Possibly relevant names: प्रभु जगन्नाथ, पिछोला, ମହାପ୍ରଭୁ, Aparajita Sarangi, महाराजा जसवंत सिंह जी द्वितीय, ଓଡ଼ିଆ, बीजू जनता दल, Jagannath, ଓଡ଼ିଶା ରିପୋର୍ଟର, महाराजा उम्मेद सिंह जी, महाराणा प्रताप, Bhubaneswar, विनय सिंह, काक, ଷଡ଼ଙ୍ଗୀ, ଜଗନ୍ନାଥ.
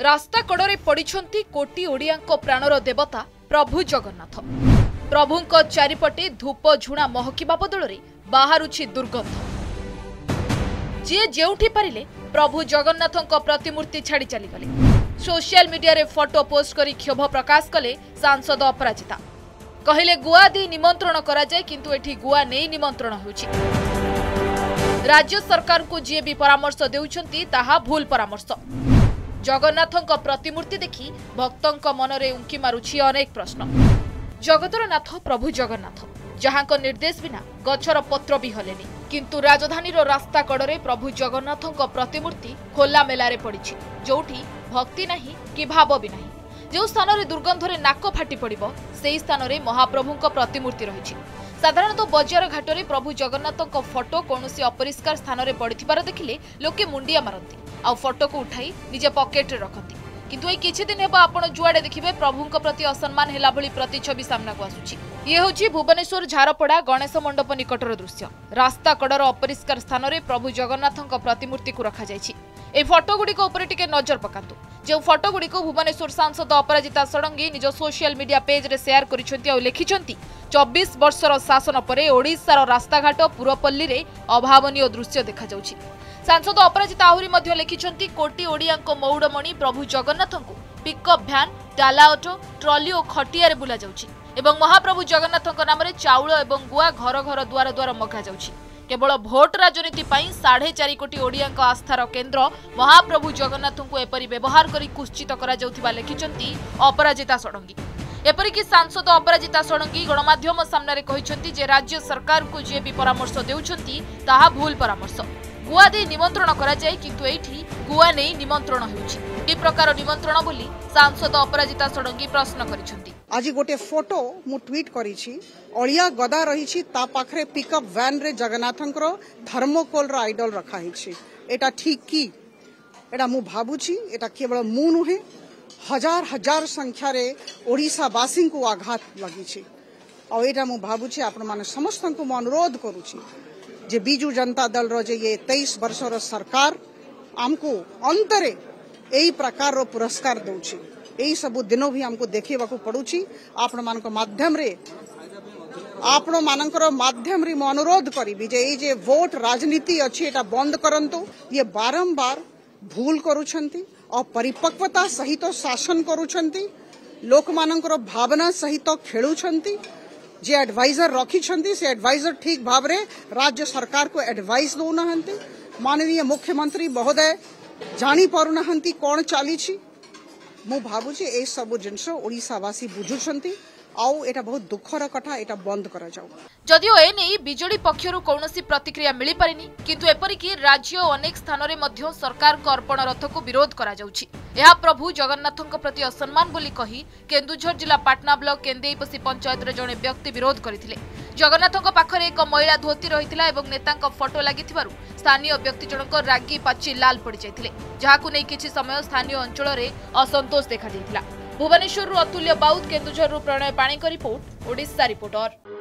रास्ता कड़े पड़िछंती कोटी ओडियांको प्राणर देवता प्रभु जगन्नाथ। प्रभुंको चारिपटे धूप झुणा महकिबा बदलरे बाहरुछि दुर्गंध। जे जेउठी पारिले प्रभु जगन्नाथंको प्रतिमूर्ति छाड़ी चली गले। सोशल मीडिया रे फोटो पोस्ट करी क्षोभ प्रकाश कले सांसद अपराजिता। कहले गुआ दे निमंत्रण करा जाय किंतु एठी गुआ नै निमंत्रण होछि। राज्य सरकार को जे भी परामर्श देउछंती ताहा भूल परामर्श। जगन्नाथंक प्रतिमूर्ति देखि भक्तंक मनरे उंकी मारुछि अनेक प्रश्न। जगतर नाथ प्रभु जगन्नाथ जहांको निर्देश बिना गछर पत्र भी हलेनी, किंतु राजधानीर रास्ता कड़रे प्रभु जगन्नाथंक प्रतिमूर्ति खोला मेलारे पड़िछि, जोठी भक्ति नाही कि भाव भी नाही। जो स्थान दुर्गंधरे नाक फाटी पड़िबो सेही स्थान रे महाप्रभुंक प्रतिमूर्ति रहिछि। साधारणतः बजार घाटरे प्रभु जगन्नाथंक फोटो कोनोसी अपरिष्कार स्थान रे पड़िथिबार देखिले लोके मुंडिया मारंती, आ फोटो को उठाई निजे पॉकेट रे रखंती। किंतु एई किछि दिन हेबा आपण जुआडे देखिबे प्रभुंक प्रति असम्मान हेला भली प्रतिछवि सामना को आसुछि। ये होछि भुवनेश्वर झारपड़ा गणेश मंडप निकटर दृश्य। रास्ता कड़र अपरिष्कार स्थान रे प्रभु जगन्नाथंक प्रतिमूर्ति को रखा जायछि। ए फोटो गुडी को ऊपर टिके नजर पकातु। जो फोटो गुडी को भुवनेश्वर सांसद अपराजिता सड़ंगी निज सोशल मीडिया पेज रे शेयर करिसंती आ लिखिसंती 24 वर्षर शासन परे ओडिसा रो रास्ताघाट पुरपल्ली रे अभावनीय दृश्य देखा जाउछि। सांसद अपराजिता आहुरी मध्य लिखिसंती कोटी ओडियांको मौडमणी प्रभु जगन्नाथंको पिकअप भ्यान, डाला ऑटो, ट्रॉली और खटिया रे बुला जाउछि एवं महाप्रभु जगन्नाथंको नाम रे चाउल एवं गुआ घर घर द्वार द्वार मगा जाउछि। केवल भोट राजनीति पाई 4.5 कोटी ओडिया आस्थार केन्द्र महाप्रभु जगन्नाथ को एपरी व्यवहार करी कुश्चित करा लिखिचंती अपराजिता षडंगी। एपरिक सांसद अपराजिता षडंगी गणमाध्यम सामने कहते जे राज्य सरकार को जे भी परामर्श देउछंती ताहा भूल परामर्श। गुआ दे निमंत्रण करा जाय किंतु एठी गुआ नै निमंत्रण होउछि। ए प्रकार निमंत्रण बोली सांसद अपराजिता षडंगी प्रश्न करिसंती। आज गोटे फोटो मु ट्वीट करिछि, ओडिया गदा रहिछि ता पाखरे पिकअप वैन रे जगन्नाथंकर थर्मोकोल रा आइडल रखा हिछि। एटा ठीक की? एटा मु भाबुछि एटा केवल मु नुहे, हजार हजार संख्या रे ओडिसा वासिन को आघात लागिछि। आ एटा मु भाबुछि आपण माने समस्तन को अनुरोध करूछि जे बीजू जनता दल रो जे ये 23 वर्षर सरकार आमको अंतरे यही प्रकार रो पुरस्कार दौची। यही सब दिनों भी हमको देखा पड़ूची। आपण माध्यम रे अनुरोध करी जे ये वोट राजनीति अच्छी एटा बंद करंतु। ये बारंबार भूल करूछंती और परिपक्वता सहित तो शासन करूछंती, लोक मानकर भावना सहित तो खेलुछंती। जे एडवाइजर रखी छंती से एडवाइजर ठीक भावरे राज्य सरकार को एडवाइस दो नहंती। माननीय मुख्यमंत्री महोदय जानी पारु नहंती कौन चाली छी। मु भाबु छी ए सब जिनस ओडिसावासी बुझु छंती आउ एटा बहुत दुखर कथा, एटा बंद करा जाऊ। जदियो ए नै बिजेडी पक्षरु कोनोसी प्रतिक्रिया मिली पारिनी, किंतु एपरि कि राज्य अनेक स्थान रे मध्य सरकार को अर्पण रथ को विरोध करा जाऊ छी। यह प्रभु जगन्नाथों प्रति असम्मान बोली कही केन्दुझर जिला पाटना ब्लॉक केंदेईपसी पंचायत जड़े व्यक्ति विरोध करते। जगन्नाथों पाखरे एक महिला धोती रही और नेता फोटो लगी स्थानीय व्यक्ति जनक रागी पाची लाल पड़ जाते, जहां नहीं किसी समय स्थानीय अंचल में असंतोष देखा। भुवनेश्वर अतुल्य बाउद केन्दुझर प्रणय पाणी रिपोर्ट, ओडिशा रिपोर्टर।